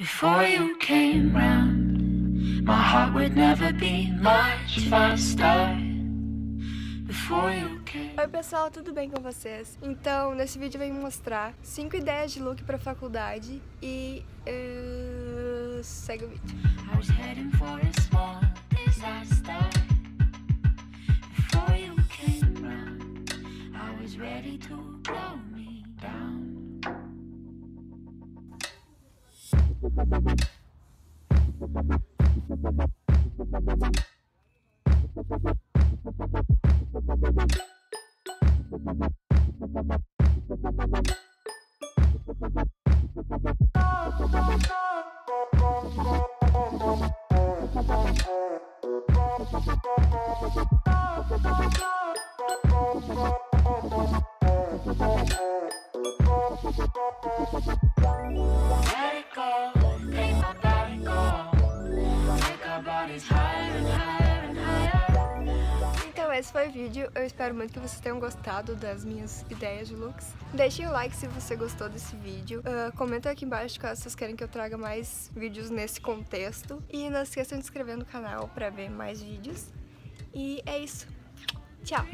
Before you came round, my heart would never be much faster. Before you came. Oi pessoal, tudo bem com vocês? Então, nesse vídeo eu venho mostrar 5 ideias de look pra faculdade e... segue o vídeo. I was heading for a small disaster. Before you came round, I was ready to blow me down. Let it go. Então esse foi o vídeo, eu espero muito que vocês tenham gostado das minhas ideias de looks. Deixem o like se você gostou desse vídeo, comenta aqui embaixo caso vocês querem que eu traga mais vídeos nesse contexto. E não se esqueçam de se inscrever no canal pra ver mais vídeos. E é isso, tchau!